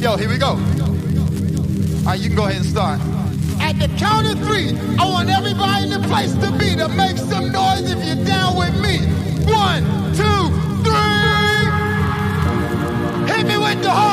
Yo, here we go. Alright, you can go ahead and start. At the count of three, I want everybody in the place to be to make some noise if you're down with me. 1, 2, 3. Hit me with the whole.